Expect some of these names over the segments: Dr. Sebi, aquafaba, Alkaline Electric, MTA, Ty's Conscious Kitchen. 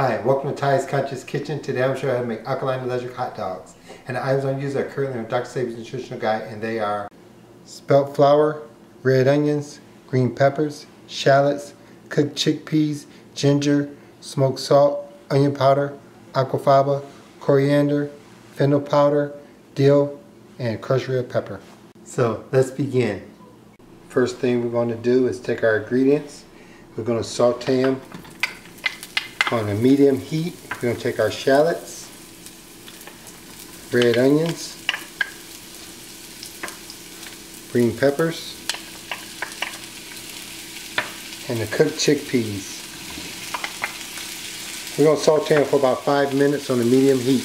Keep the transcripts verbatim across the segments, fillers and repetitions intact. Hi, welcome to Ty's Conscious Kitchen. Today I'm showing you how to make alkaline electric hot dogs. And the items I'm using are currently on Doctor Sebi's nutritional guide, and they are spelt flour, red onions, green peppers, shallots, cooked chickpeas, ginger, smoked salt, onion powder, aquafaba, coriander, fennel powder, dill, and crushed red pepper. So let's begin. First thing we're going to do is take our ingredients. We're going to saute them on a medium heat. We're going to take our shallots, red onions, green peppers, and the cooked chickpeas. We're going to saute them for about five minutes on a medium heat.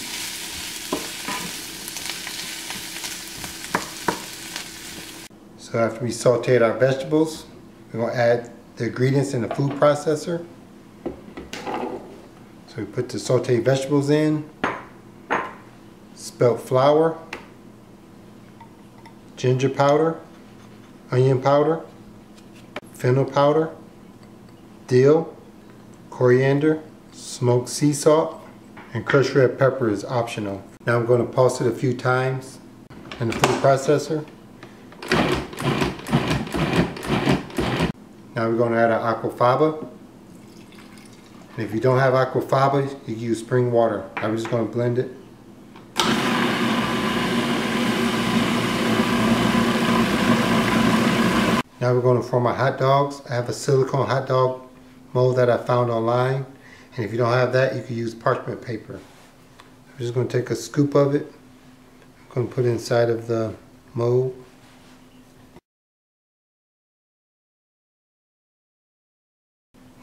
So after we sauteed our vegetables, we're going to add the ingredients in the food processor. So we put the sauteed vegetables in, spelt flour, ginger powder, onion powder, fennel powder, dill, coriander, smoked sea salt, and crushed red pepper is optional. Now I'm going to pulse it a few times in the food processor. Now we're going to add our aquafaba. And if you don't have aquafaba, you can use spring water. I'm just going to blend it. Now we're going to form our hot dogs. I have a silicone hot dog mold that I found online. And if you don't have that, you can use parchment paper. I'm just going to take a scoop of it. I'm going to put it inside of the mold.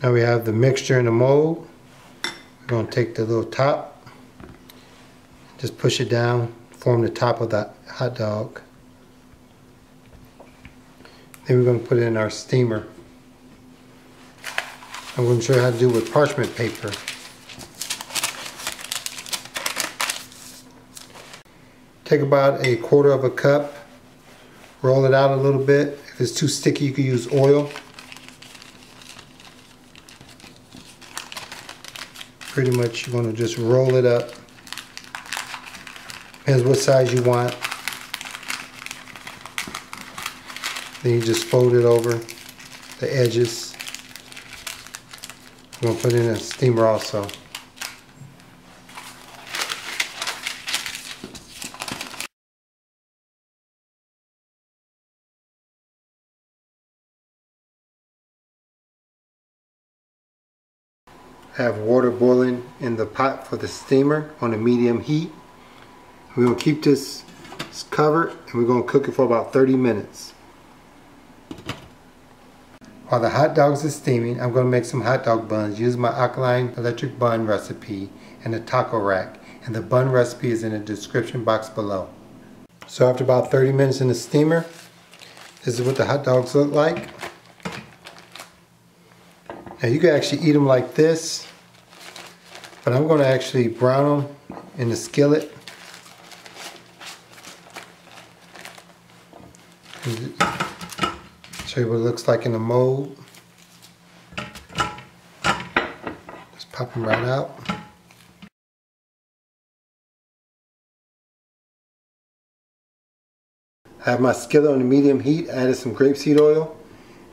Now we have the mixture in the mold. We're going to take the little top, just push it down, form the top of that hot dog. Then we're going to put it in our steamer. I'm going to show you how to do it with parchment paper. Take about a quarter of a cup, roll it out a little bit. If it's too sticky, you can use oil. Pretty much you're going to just roll it up. Depends what size you want. Then you just fold it over the edges. I'm going to put it in a steamer also. I have water boiling in the pot for the steamer on a medium heat. We're going to keep this covered and we're going to cook it for about thirty minutes. While the hot dogs are steaming, I'm going to make some hot dog buns using my Alkaline Electric bun recipe and the taco rack. And the bun recipe is in the description box below. So after about thirty minutes in the steamer, this is what the hot dogs look like. Now you can actually eat them like this, but I'm going to actually brown them in the skillet. Show you what it looks like in the mold. Just pop them right out. I have my skillet on a medium heat. I added some grapeseed oil.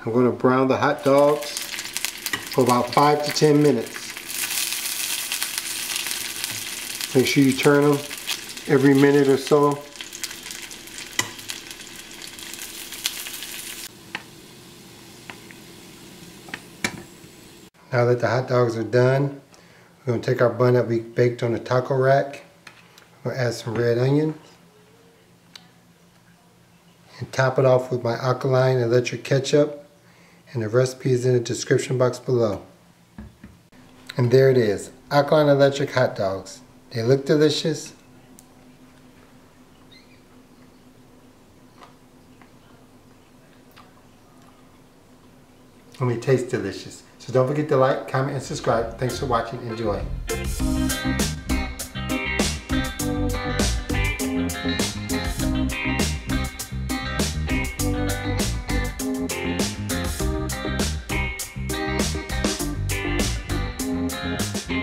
I'm going to brown the hot dogs for about five to ten minutes. Make sure you turn them every minute or so. Now that the hot dogs are done, we're going to take our bun that we baked on the taco rack. We're going to add some red onion and top it off with my Alkaline Electric ketchup. And the recipe is in the description box below. And there it is, Alkaline Electric hot dogs. They look delicious. And they taste delicious. So don't forget to like, comment, and subscribe. Thanks for watching. Enjoy. We'll be right back.